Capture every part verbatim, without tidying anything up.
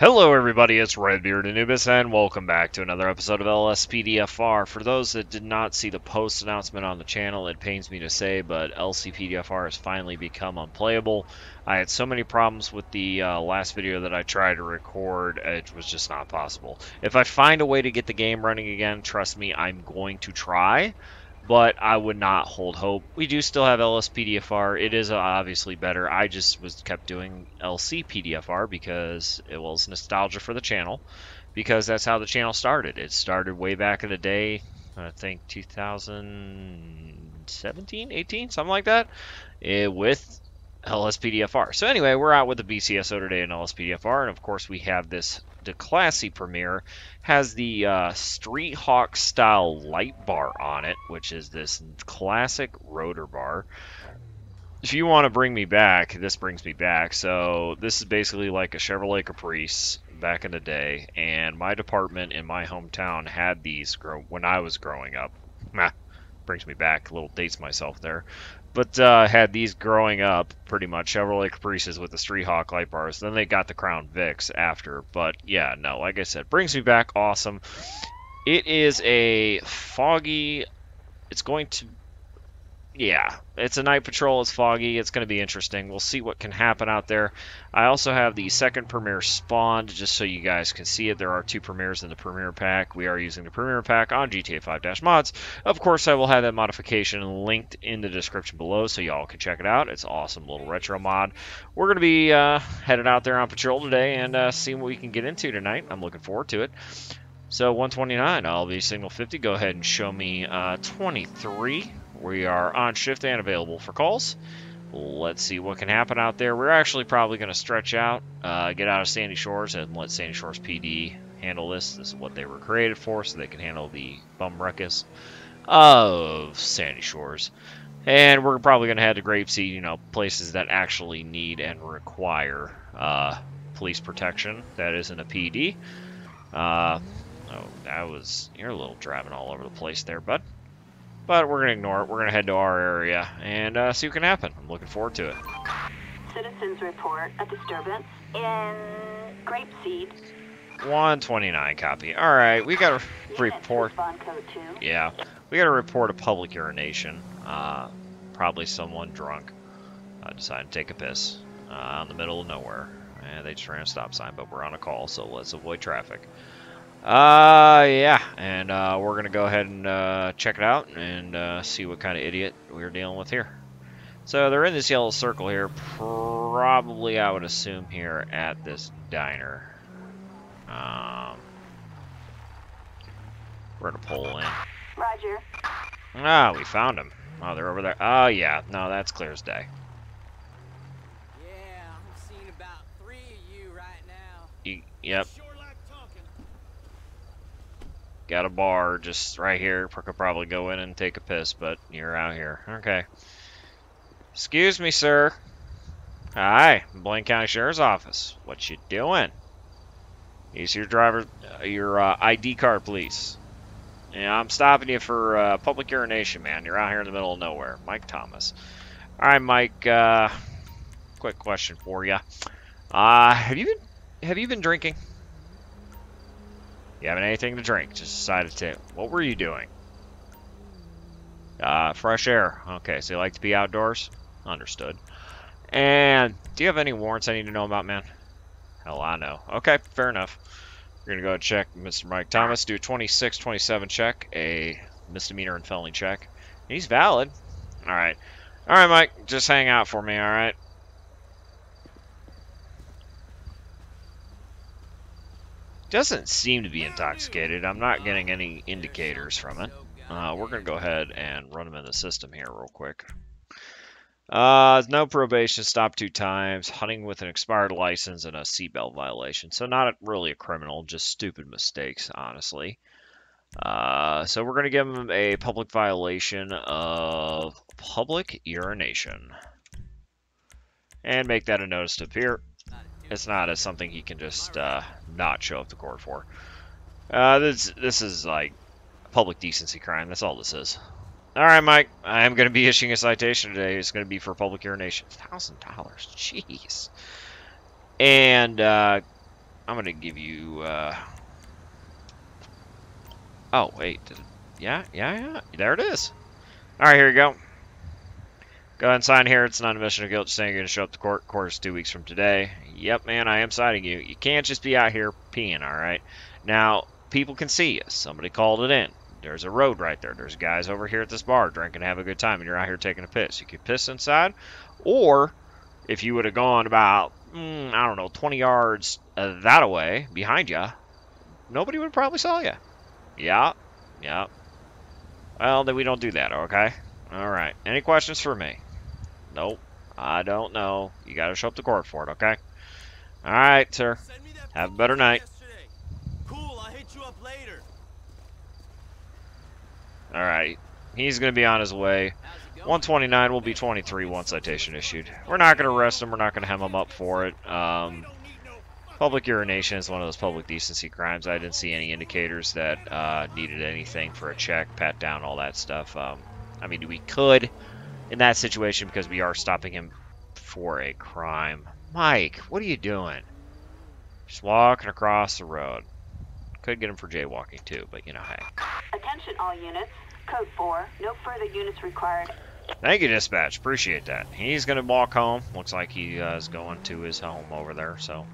Hello everybody, it's Redbeard Anubis, and welcome back to another episode of L S P D F R. For those that did not see the post announcement on the channel, it pains me to say, but L C P D F R has finally become unplayable. I had so many problems with the uh, last video that I tried to record, it was just not possible. If I find a way to get the game running again, trust me, I'm going to try. But I would not hold hope. We do still have L S P D F R. It is obviously better. I just was kept doing L C P D F R because it was nostalgia for the channel, because that's how the channel started. It started way back in the day, I think two thousand seventeen, eighteen, something like that, with L S P D F R. So anyway, we're out with the B C S O today in L S P D F R, and of course we have this. The classy premiere has the uh, Street Hawk style light bar on it, which is this classic rotor bar. If you want to bring me back, this brings me back. So this is basically like a Chevrolet Caprice back in the day, and my department in my hometown had these grow when I was growing up. Nah, brings me back, little dates myself there. But uh, had these growing up, pretty much, Chevrolet Caprices with the Street Hawk light bars. Then they got the Crown Vics after. But yeah, no, like I said, brings me back. Awesome. It is a foggy. It's going to. Yeah, it's a night patrol. It's foggy. It's going to be interesting. We'll see what can happen out there. I also have the second premiere spawned just so you guys can see it. There are two premieres in the premiere pack. We are using the premiere pack on G T A five Mods. Of course, I will have that modification linked in the description below so y'all can check it out. It's an awesome little retro mod. We're going to be uh, headed out there on patrol today and uh, seeing what we can get into tonight. I'm looking forward to it. So one twenty-nine, I'll be signal fifty. Go ahead and show me uh, twenty-three. We are on shift and available for calls. Let's see what can happen out there. We're actually probably going to stretch out, uh, get out of Sandy Shores, and let Sandy Shores P D handle this. This is what they were created for, so they can handle the bum ruckus of Sandy Shores. And we're probably going to head to Grapeseed, you know, places that actually need and require uh, police protection. That isn't a P D. Uh, oh, that was, you're a little driving all over the place there, bud. But we're going to ignore it. We're going to head to our area and uh, see what can happen. I'm looking forward to it. Citizens report a disturbance in Grapeseed. one twenty-nine, copy. All right, we got to report. Yeah, we got to report a public urination. Uh, probably someone drunk uh, decided to take a piss uh, in the middle of nowhere. And they just ran a stop sign, but we're on a call, so let's avoid traffic. Uh, yeah, and uh, we're going to go ahead and uh, check it out and uh, see what kind of idiot we're dealing with here. So they're in this yellow circle here, probably, I would assume, here at this diner. Um, we're going to pull in. Roger. Ah, we found him. Oh, they're over there. Oh, yeah, no, that's clear as day. Yeah, I'm seeing about three of you right now. You, yep. Got a bar just right here. Could probably go in and take a piss, but you're out here. Okay. Excuse me, sir. Hi, Blaine County Sheriff's Office. What you doing? Use your driver, uh, your uh, I D card, please. Yeah, I'm stopping you for uh, public urination, man. You're out here in the middle of nowhere. Mike Thomas. All right, Mike. Uh, quick question for you. Uh, have you been have you been drinking? You having anything to drink? Just decided to. What were you doing? Uh, fresh air. Okay, so you like to be outdoors? Understood. And do you have any warrants I need to know about, man? Hell, I know. Okay, fair enough. We're going to go check Mister Mike Thomas. Do a twenty-six, twenty-seven check. A misdemeanor and felony check. He's valid. All right. All right, Mike. Just hang out for me, all right? Doesn't seem to be intoxicated. I'm not getting any indicators from it. Uh, we're going to go ahead and run him in the system here real quick. Uh, no probation, stopped two times, hunting with an expired license, and a seatbelt violation. So not really a criminal, just stupid mistakes, honestly. Uh, so we're going to give him a public violation of public urination. And make that a notice to appear. It's not as something he can just uh, not show up to court for. Uh, this this is like a public decency crime. That's all this is. All right, Mike. I am going to be issuing a citation today. It's going to be for public urination. one thousand dollars. Jeez. And uh, I'm gonna give you. Uh... Oh wait, did it... yeah, yeah, yeah. There it is. All right, here you go. Go ahead and sign here. It's not a admission of guilt. Just saying you're gonna show up to court. Court is two weeks from today. Yep, man, I am citing you. You can't just be out here peeing. All right. Now people can see you. Somebody called it in. There's a road right there. There's guys over here at this bar drinking, having a good time, and you're out here taking a piss. You could piss inside, or if you would have gone about, mm, I don't know, twenty yards uh, that away behind you, nobody would have probably saw you. Yeah, yeah. Well, then we don't do that, okay? All right. Any questions for me? Nope. I don't know. You got to show up to court for it, okay? All right, sir. Have a better night. Yesterday. Cool. I'll hit you up later. All right, he's going to be on his way. one twenty-nine will be twenty-three once citation issued. We're not going to arrest him. We're not going to hem him up for it. Um, public urination is one of those public decency crimes. I didn't see any indicators that uh, needed anything for a check, pat down, all that stuff. Um, I mean, we could in that situation because we are stopping him for a crime. Mike, what are you doing? Just walking across the road. Could get him for jaywalking too, but you know, hey. Attention all units. Code four. No further units required. Thank you, dispatch. Appreciate that. He's going to walk home. Looks like he uh, is going to his home over there, so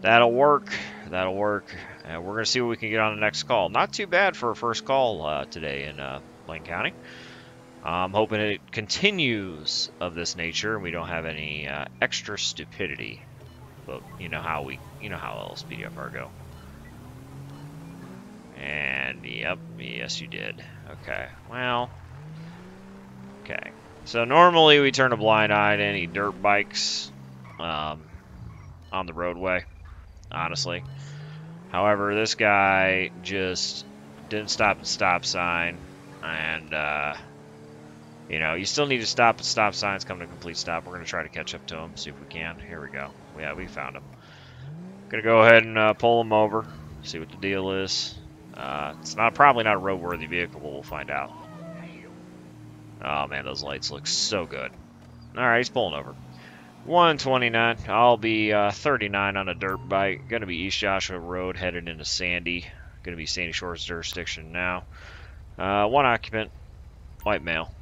that'll work. That'll work. Uh, we're going to see what we can get on the next call. Not too bad for a first call uh, today in uh, Blaine County. I'm hoping it continues of this nature and we don't have any uh, extra stupidity. But you know how we, you know how L S P D F R go. And yep, yes you did. Okay, well, okay. So normally we turn a blind eye to any dirt bikes um, on the roadway, honestly. However, this guy just didn't stop at stop sign, and uh, you know, you still need to stop at stop signs, come to a complete stop. We're gonna try to catch up to him, see if we can. Here we go. Yeah, we found him. Gonna go ahead and uh, pull him over, see what the deal is. Uh, it's not probably not a roadworthy vehicle, but we'll find out. Oh man, those lights look so good. All right, he's pulling over. one twenty-nine. I'll be uh, thirty-nine on a dirt bike. Gonna be East Joshua Road, headed into Sandy. Gonna be Sandy Shores jurisdiction now. Uh, one occupant, white male.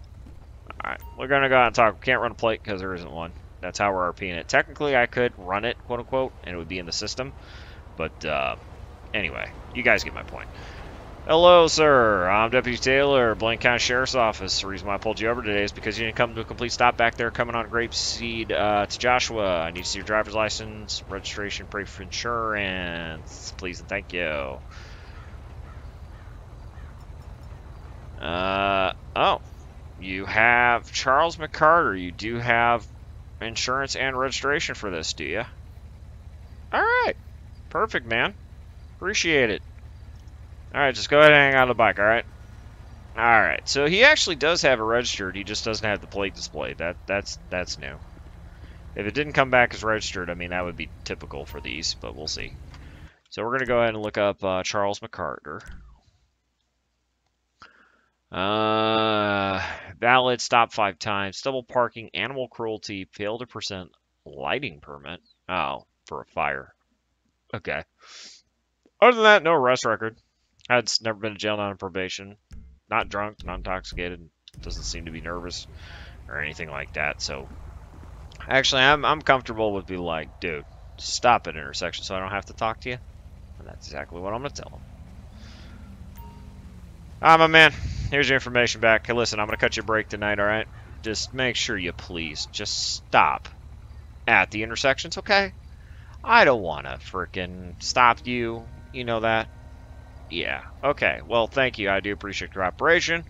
All right, we're gonna go out and talk. We can't run a plate because there isn't one. That's how we're RPing it. Technically, I could run it, quote unquote, and it would be in the system, but. Uh, Anyway, you guys get my point. Hello, sir. I'm Deputy Taylor, Blaine County Sheriff's Office. The reason why I pulled you over today is because you didn't come to a complete stop back there coming on Grapeseed uh, to Joshua. I need to see your driver's license, registration, proof of insurance. Please and thank you. Uh, oh, you have Charles McCarter. You do have insurance and registration for this, do you? All right. Perfect, man. Appreciate it. All right, just go ahead and hang out on the bike, all right? All right, so he actually does have it registered. He just doesn't have the plate displayed. That, that's, that's new. If it didn't come back as registered, I mean, that would be typical for these, but we'll see. So we're going to go ahead and look up uh, Charles McCarter. Uh, valid, stop five times, double parking, animal cruelty, failed to present lighting permit. Oh, for a fire. Okay. Other than that, no arrest record. Had never been to jail, not on probation. Not drunk, not intoxicated. Doesn't seem to be nervous or anything like that. So, actually, I'm I'm comfortable with being like, dude, stop at intersection so I don't have to talk to you. And that's exactly what I'm gonna tell him. Ah, my man, here's your information back. Hey, listen, I'm gonna cut you a break tonight, all right? Just make sure you please just stop at the intersections, okay? I don't wanna freaking stop you. You know that? Yeah. Okay. Well, thank you. I do appreciate your operation.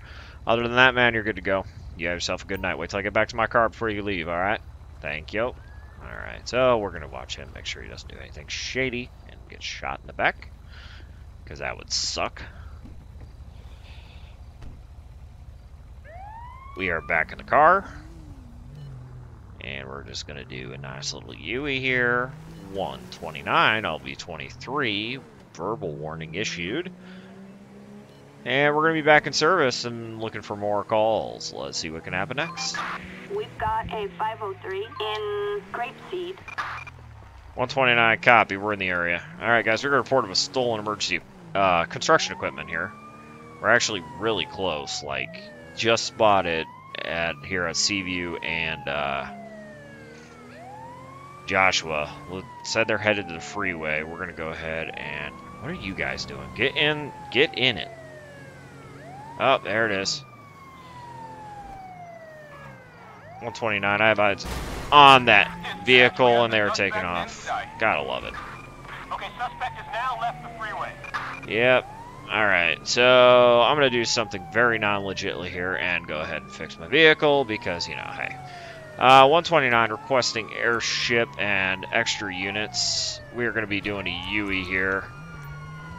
Other than that, man, you're good to go. You have yourself a good night. Wait till I get back to my car before you leave, all right? Thank you. All right. So we're going to watch him, make sure he doesn't do anything shady and get shot in the back, because that would suck. We are back in the car. And we're just going to do a nice little U E here. one twenty-nine, I'll be twenty-three. Verbal warning issued. And we're going to be back in service and looking for more calls. Let's see what can happen next. We've got a five oh three in Grapeseed. one twenty-nine, copy. We're in the area. All right, guys, we're going to report of a stolen emergency uh, construction equipment here. We're actually really close. Like, just spotted at here at Seaview and uh, Joshua. Said they're headed to the freeway. We're going to go ahead and... What are you guys doing? Get in. Get in it. Oh, there it is. one twenty-nine. I have eyes on that vehicle, and they were taking off. Gotta love it. Okay, suspect is now left the freeway. Yep. All right. So I'm gonna do something very non-legitly here and go ahead and fix my vehicle because you know, hey. Uh, one twenty-nine requesting airship and extra units. We are gonna be doing a U E here.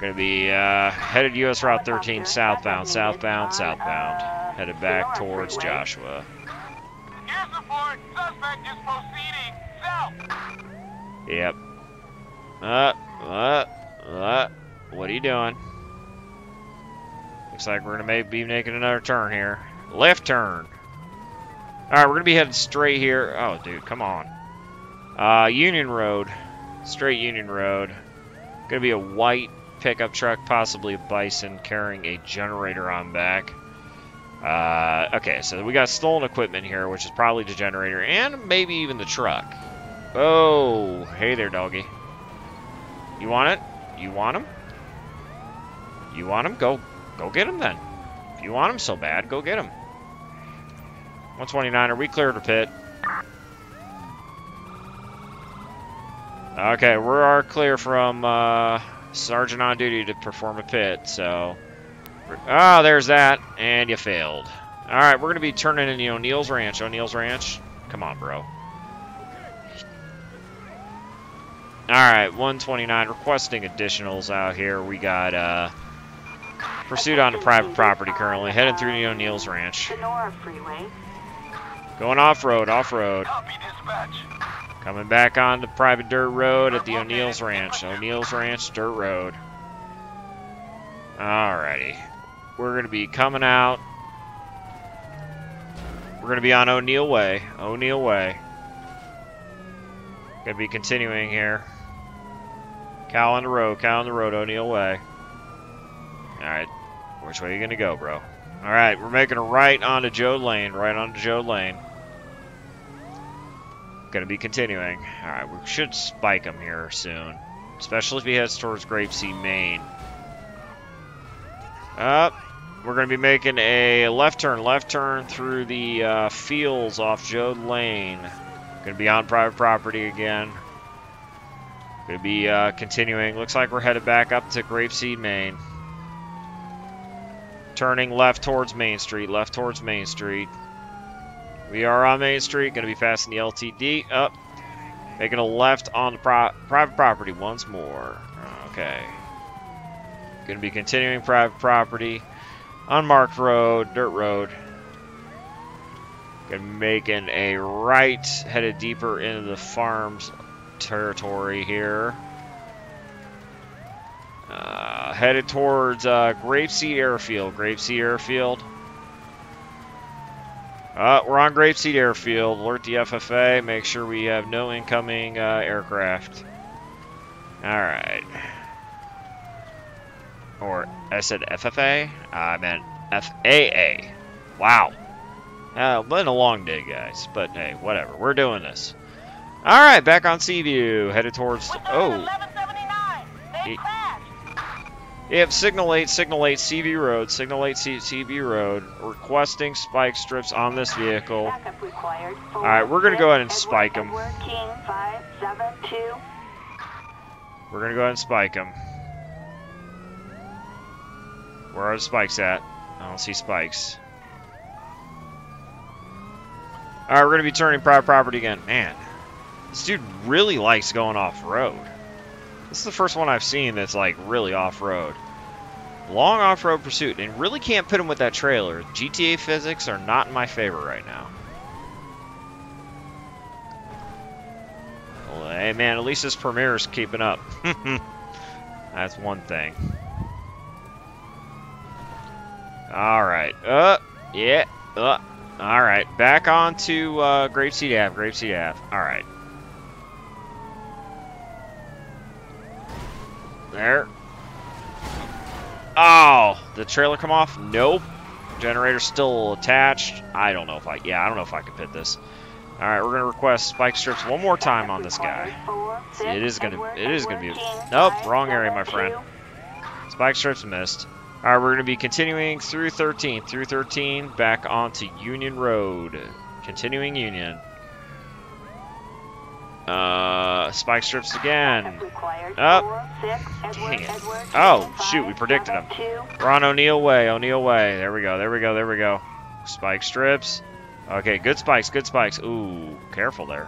Gonna be uh, headed U S Route thirteen southbound, southbound, southbound, headed back towards Joshua. Here's the Ford. Suspect is proceeding south. Yep. Uh, uh, uh. What are you doing? Looks like we're gonna maybe be making another turn here. Left turn. All right, we're gonna be headed straight here. Oh, dude, come on. Uh, Union Road, straight Union Road. Gonna be a white pickup truck, possibly a Bison, carrying a generator on back. Uh, okay, so we got stolen equipment here, which is probably the generator and maybe even the truck. Oh, hey there, doggy. You want it? You want him? You want him? Go, go get him then. If you want him so bad, go get him. one twenty-nine, are we clear to pit? Okay, we are clear from uh, Sergeant on duty to perform a pit, so... Oh, there's that, and you failed. All right, we're going to be turning into O'Neill's Ranch. O'Neill's Ranch, come on, bro. All right, one twenty-nine, requesting additionals out here. We got uh, pursuit onto private property currently, headed through the O'Neill's Ranch. Going off-road, off-road. Coming back on the private dirt road at the O'Neill's Ranch. O'Neill's Ranch, dirt road. Alrighty. We're going to be coming out. We're going to be on O'Neil Way. O'Neil Way. Going to be continuing here. Cow on the road. Cow on the road. O'Neil Way. Alright. Which way are you going to go, bro? Alright. We're making a right onto Joe Lane. Right onto Joe Lane. Going to be continuing. Alright. We should spike him here soon. Especially if he heads towards Grapeseed, Maine. Up, uh, we're going to be making a left turn, left turn through the uh, fields off Joe Lane. Going to be on private property again. Going to be uh, continuing. Looks like we're headed back up to Grapeseed, Maine. Turning left towards Main Street, left towards Main Street. We are on Main Street. Going to be passing the L T D. Up, making a left on the pro private property once more. Okay. Going to be continuing private property, unmarked road, dirt road. Going to be making a right, headed deeper into the farm's territory here. Uh, headed towards uh, Grapeseed Airfield. Grapeseed Airfield. Uh, we're on Grapeseed Airfield. Alert the F A A. Make sure we have no incoming uh, aircraft. All right. Or I said F F A, I meant F A A. Wow. Uh, been a long day, guys. But hey, whatever. We're doing this. All right, back on Seaview, headed towards. Oh. They crashed. Yep. Signal eight, signal eight, Seaview Road, signal eight, Seaview Road. Requesting spike strips on this vehicle. All right, we're gonna go ahead and spike them. We're gonna go ahead and spike them. Where are the spikes at? I don't see spikes. Alright, we're going to be turning private property again. Man, this dude really likes going off-road. This is the first one I've seen that's, like, really off-road. Long off-road pursuit, and really can't pit him with that trailer. G T A physics are not in my favor right now. Well, hey, man, at least this Premier's keeping up. That's one thing. Alright, uh, yeah, uh, alright, back on to, uh, Grapeseed Avenue, Grapeseed Avenue, alright. There. Oh, the trailer come off? Nope. Generator still attached. I don't know if I, yeah, I don't know if I can pit this. All right, we're gonna request spike strips one more time on this guy. It is gonna, it is gonna be. Nope, wrong area, my friend. Spike strips missed. All right, we're gonna be continuing through thirteen, through thirteen, back onto Union Road, continuing Union. Uh, spike strips again. Up. Oh, dang it. Oh, shoot, we predicted them. We're on O'Neil Way, O'Neil Way. There we go, there we go, there we go. Spike strips. Okay, good spikes, good spikes. Ooh, careful there.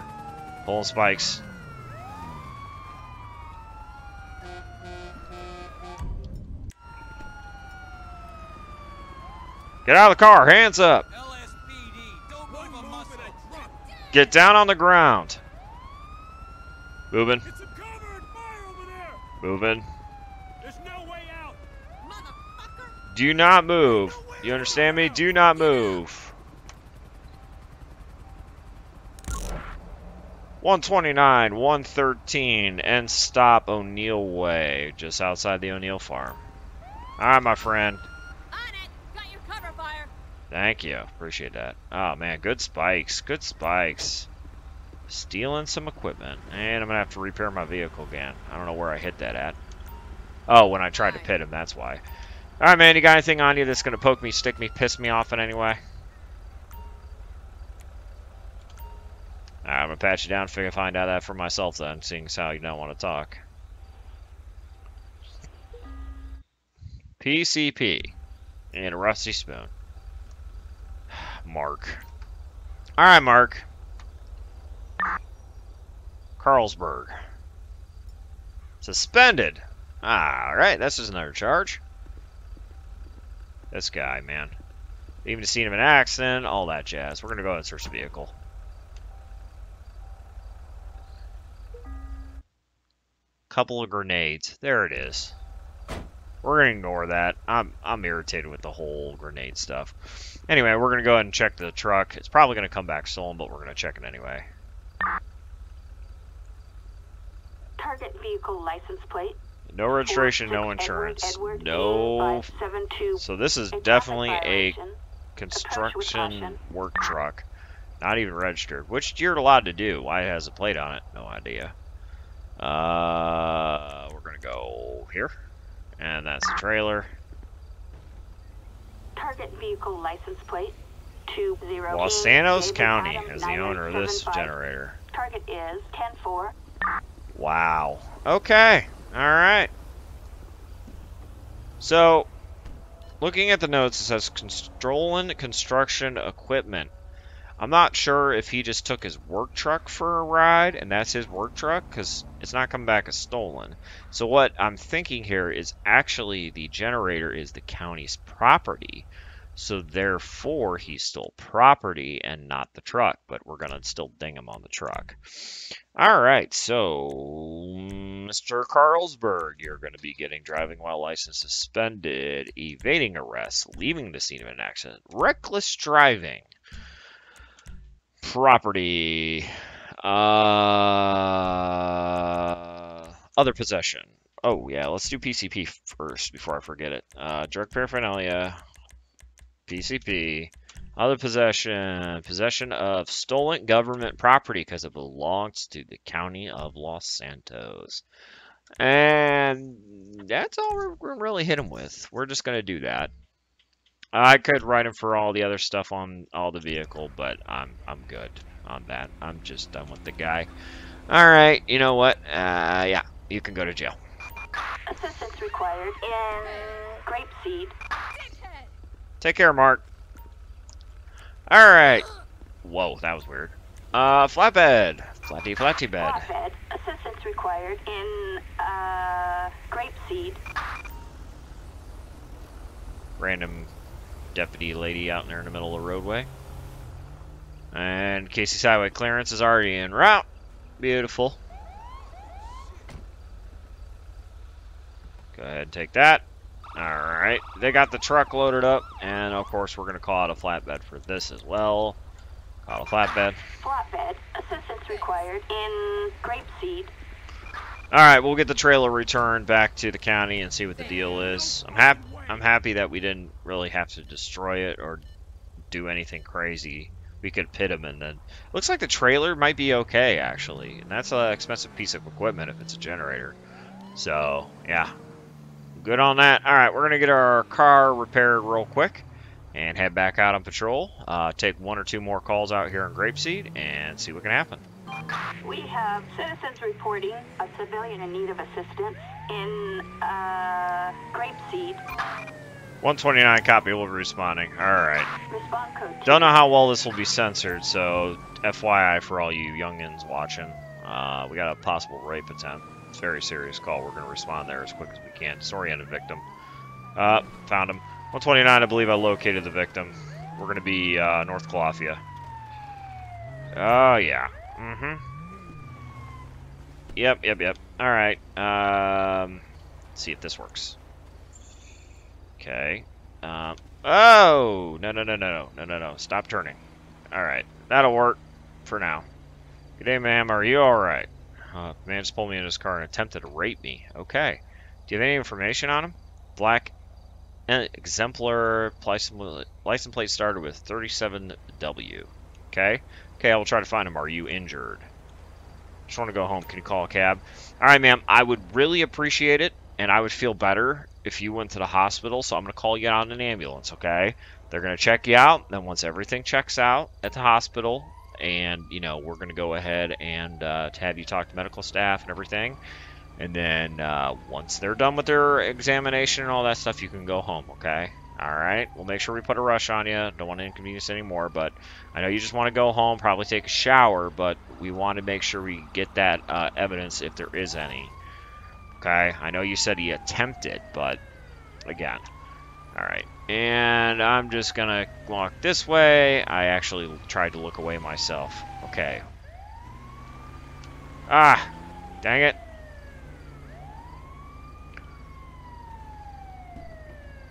Pulling spikes. Get out of the car, hands up. Get down on the ground. Moving. It's a covered fire over there. Moving. There's no way out. Motherfucker. Do not move. No you understand me? Do not move. one twenty-nine, one thirteen, and stop O'Neil Way, just outside the O'Neil farm. All right, my friend. On it. Got your cover fire. Thank you. Appreciate that. Oh, man. Good spikes. Good spikes. Stealing some equipment, and I'm gonna have to repair my vehicle again. I don't know where I hit that at. Oh, when I tried to pit him, that's why. All right, man, you got anything on you that's gonna poke me, stick me, piss me off in any way? All right, I'm gonna patch you down, figure find out that for myself then, seeing as how you don't want to talk. P C P and a rusty spoon. Mark. All right, Mark. Carlsberg. Suspended. Alright, that's just another charge. This guy, man. Even the scene of an accident, all that jazz. We're going to go ahead and search the vehicle. Couple of grenades. There it is. We're going to ignore that. I'm, I'm irritated with the whole grenade stuff. Anyway, we're going to go ahead and check the truck. It's probably going to come back stolen, but we're going to check it anyway. Target vehicle license plate. No registration, no insurance. Edward, Edward no. So this is definitely a construction work truck. Not even registered. Which you're allowed to do. Why it has a plate on it? No idea. Uh, we're going to go here. And that's the trailer. Target vehicle license plate. two zero Los Santos County is the owner of this generator. Target is ten four. Wow. Okay. All right. So, looking at the notes, it says stolen construction equipment. I'm not sure if he just took his work truck for a ride, and that's his work truck, because it's not coming back as stolen. So what I'm thinking here is actually the generator is the county's property. So therefore, he stole property and not the truck, but we're going to still ding him on the truck. All right, so Mister Carlsberg, you're going to be getting driving while license suspended, evading arrest, leaving the scene of an accident, reckless driving, property, uh, other possession. Oh, yeah, let's do P C P first before I forget it. Uh, drug paraphernalia, P C P. Other possession, possession of stolen government property because it belongs to the county of Los Santos. And that's all we're going to really hit him with. We're just going to do that. I could write him for all the other stuff on all the vehicle, but I'm, I'm good on that. I'm just done with the guy. All right, you know what? Uh, yeah, you can go to jail. Assistance required in Grapeseed. Take care, Mark. All right. Whoa, that was weird. Uh, flatbed. Flatty, flatty bed. Flatbed. Assistance required in, uh, Grapeseed. Random deputy lady out there in the middle of the roadway. And Casey's highway clearance is already en route. Beautiful. Go ahead and take that. Alright, they got the truck loaded up, and of course we're going to call out a flatbed for this as well. Call a flatbed. Flatbed, assistance required in Grapeseed. Alright, we'll get the trailer returned back to the county and see what the deal is. I'm happy I'm happy that we didn't really have to destroy it or do anything crazy. We could pit them and then... Looks like the trailer might be okay, actually. And that's an expensive piece of equipment if it's a generator. So, yeah. Good on that. Alright, we're going to get our car repaired real quick and head back out on patrol. Uh, take one or two more calls out here in Grapeseed and see what can happen. We have citizens reporting a civilian in need of assistance in uh, Grapeseed. one twenty-nine copy, we'll be responding. Alright. Respond code. Don't know how well this will be censored, so F Y I for all you youngins watching. Uh, we got a possible rape attempt. It's a very serious call. We're going to respond there as quick as we can. Disoriented victim. Uh, found him. one twenty-nine, I believe I located the victim. We're going to be uh, North Calafia. Oh, uh, yeah. Mm-hmm. Yep, yep, yep. Alright. Um, let's see if this works. Okay. Um, oh! No, no, no, no, no, no, no. Stop turning. Alright. That'll work for now. Good day, ma'am. Are you alright? Uh, man just pulled me in his car and attempted to rape me. Okay. Do you have any information on him? Black exemplar license, license plate started with thirty-seven W. Okay. Okay, I will try to find him. Are you injured? Just want to go home. Can you call a cab? All right, ma'am. I would really appreciate it, and I would feel better if you went to the hospital, so I'm going to call you out in an ambulance, okay? They're going to check you out. Then once everything checks out at the hospital, and, you know, we're going to go ahead and uh, have you talk to medical staff and everything. And then uh, once they're done with their examination and all that stuff, you can go home, okay? All right, we'll make sure we put a rush on you. Don't want to inconvenience anymore, but I know you just want to go home, probably take a shower, but we want to make sure we get that uh, evidence if there is any. Okay, I know you said he attempted, but again. All right, and I'm just going to walk this way. I actually tried to look away myself. Okay. Ah, dang it.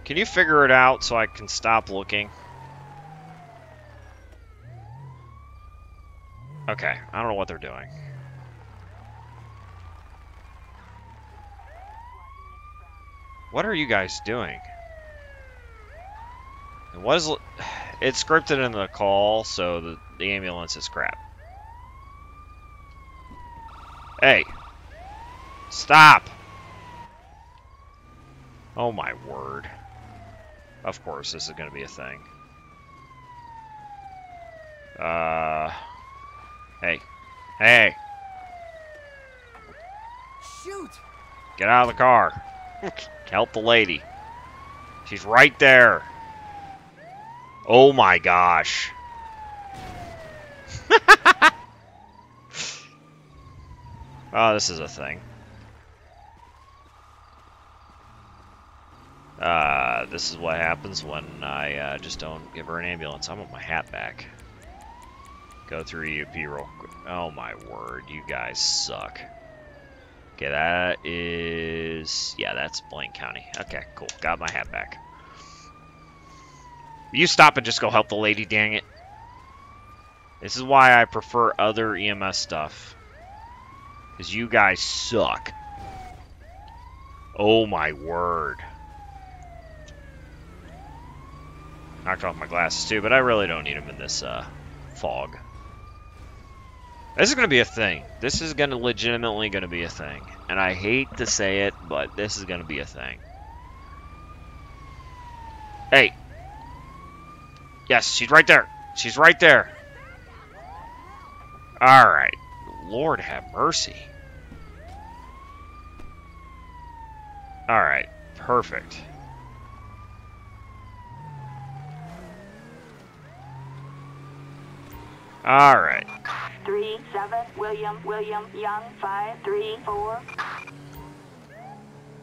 Can you figure it out so I can stop looking? Okay, I don't know what they're doing. What are you guys doing? And what is... It's scripted in the call, so the, the ambulance is crap. Hey! Stop! Oh my word. Of course, this is going to be a thing. Uh, hey. Hey! Shoot! Get out of the car. Help the lady. She's right there. Oh my gosh. Oh, this is a thing. Uh, this is what happens when I uh, just don't give her an ambulance. I want my hat back. Go through E O P real quick. Oh my word, you guys suck. Okay, that is... Yeah, that's Blaine County. Okay, cool. Got my hat back. You stop and just go help the lady, dang it. This is why I prefer other E M S stuff. Because you guys suck. Oh my word. Knocked off my glasses too, but I really don't need them in this uh, fog. This is going to be a thing. This is going to legitimately going to be a thing. And I hate to say it, but this is going to be a thing. Hey. Yes, she's right there. She's right there. All right. Lord have mercy. All right. Perfect. All right. Three seven William William Young five three four.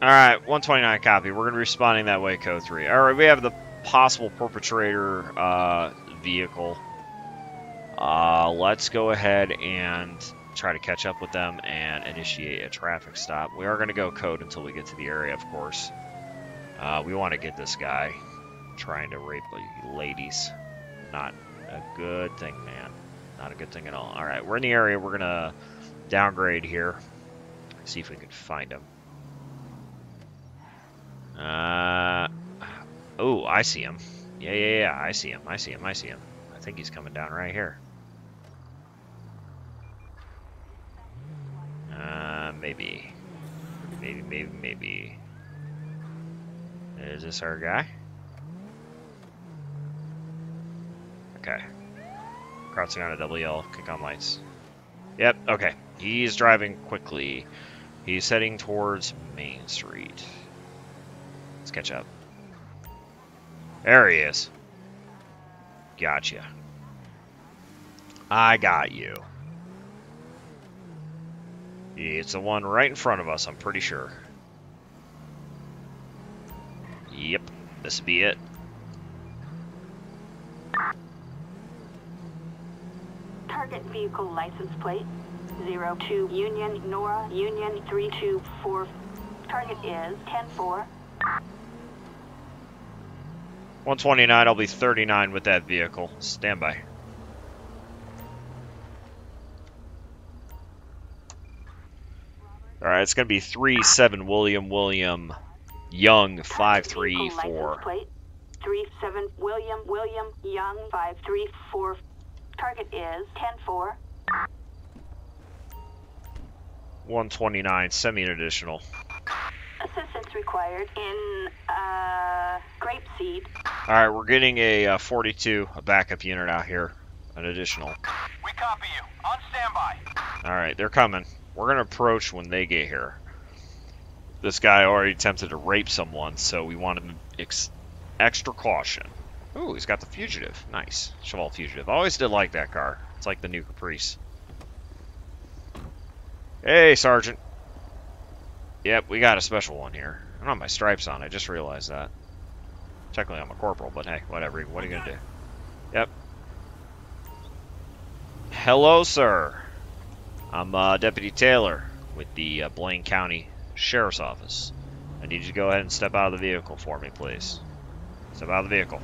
All right, one twenty-nine copy. We're gonna be responding that way, code three. All right, we have the possible perpetrator uh, vehicle. Uh, let's go ahead and try to catch up with them and initiate a traffic stop. We are gonna go code until we get to the area, of course. Uh, we want to get this guy trying to rape ladies. Not a good thing, man. Not a good thing at all. All right, we're in the area. We're going to downgrade here. see if we can find him. Uh, oh, I see him. Yeah, yeah, yeah, I see him, I see him, I see him. I think he's coming down right here. Uh, maybe. Maybe, maybe, maybe. Is this our guy? Okay. Crouching on a W L, kick on lights. Yep, okay. He's driving quickly. He's heading towards Main Street. Let's catch up. There he is. Gotcha. I got you. It's the one right in front of us, I'm pretty sure. Yep, this would be it. Target vehicle license plate zero two Union Nora Union three two four. Target is ten four. one twenty-nine, I'll be thirty-nine with that vehicle. Stand by. Alright, it's going to be three seven William William Young five three four. three seven William William Young five three four. Target is ten four. one twenty-nine, send me an additional. Assistance required in uh, Grapeseed. All right, we're getting a uh, forty-two, a backup unit out here, an additional. We copy you. On standby. All right, they're coming. We're gonna approach when they get here. This guy already attempted to rape someone, so we want him ex extra caution. Ooh, he's got the Fugitive. Nice, Cheval Fugitive. I always did like that car. It's like the new Caprice. Hey, Sergeant. Yep, we got a special one here. I don't have my stripes on, I just realized that. Technically I'm a corporal, but hey, whatever. What are you gonna do? Yep. Hello, sir. I'm uh, Deputy Taylor with the uh, Blaine County Sheriff's Office. I need you to go ahead and step out of the vehicle for me, please. Step out of the vehicle.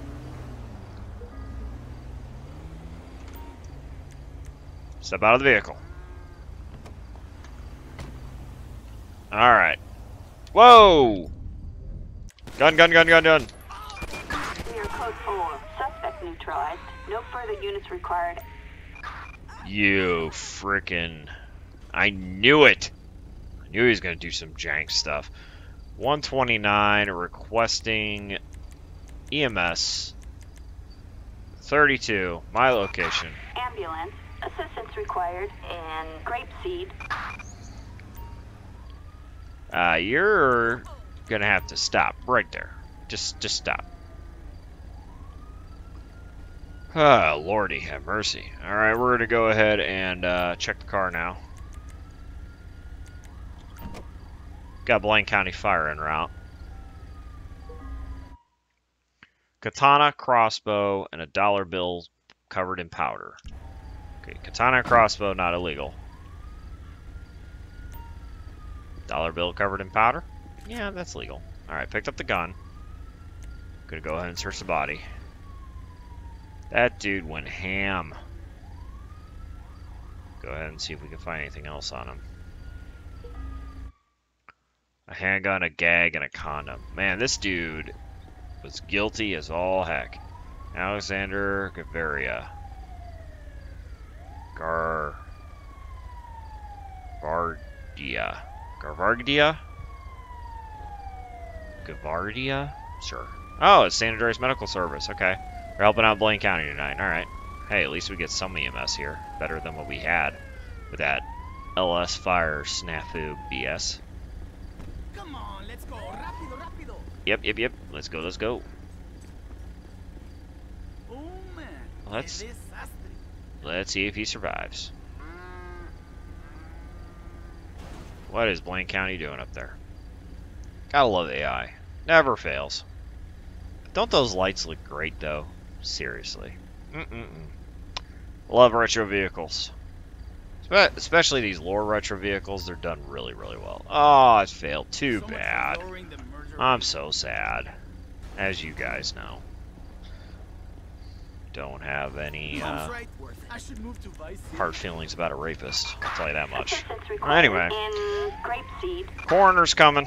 Step out of the vehicle. All right. Whoa! Gun, gun, gun, gun, gun. We are code four. Suspect neutralized. No further units required. You frickin'. I knew it. I knew he was going to do some jank stuff. one twenty-nine requesting E M S. thirty-two, my location. Ambulance. Assistance required and Grapeseed. Uh, you're gonna have to stop right there. Just, just stop. Ah, Lordy, have mercy. All right, we're gonna go ahead and uh, check the car now. Got Blaine County Fire en route. Katana, crossbow, and a dollar bill covered in powder. Okay, katana and crossbow, not illegal. Dollar bill covered in powder? Yeah, that's legal. Alright, picked up the gun. Gonna go ahead and search the body. That dude went ham. Go ahead and see if we can find anything else on him. A handgun, a gag, and a condom. Man, this dude was guilty as all heck. Alexander Gaviria. Gar... Vardia. Gavardia? Gavardia? Sure. Oh, it's San Andreas Medical Service. Okay. We're helping out Blaine County tonight. Alright. Hey, at least we get some E M S here. Better than what we had with that L S fire snafu B S. Come on, let's go. Rapido, rapido. Yep, yep, yep. Let's go, let's go. Oh, man. Let's, let's see if he survives. What is Blaine County doing up there? Gotta love A I. Never fails. Don't those lights look great, though? Seriously. Mm-mm-mm. Love retro vehicles. Especially these lore retro vehicles. They're done really, really well. Oh, it failed. Too bad. I'm so sad. As you guys know. don't have any uh, hard feelings about a rapist. I'll tell you that much. Anyway, coroner's coming,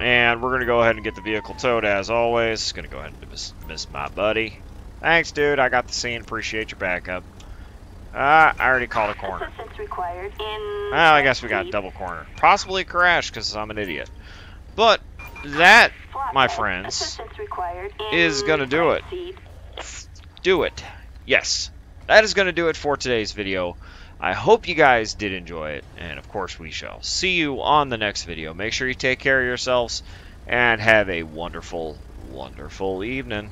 and we're going to go ahead and get the vehicle towed as always. Going to go ahead and miss, miss my buddy. Thanks, dude. I got the scene. Appreciate your backup. Uh, I already called a corner. Well, I guess we got a double corner. Possibly a crash because I'm an idiot. But that, my friends, is going to do it. Do it. Yes. That is going to do it for today's video. I hope you guys did enjoy it. And, of course, we shall see you on the next video. Make sure you take care of yourselves and have a wonderful, wonderful evening.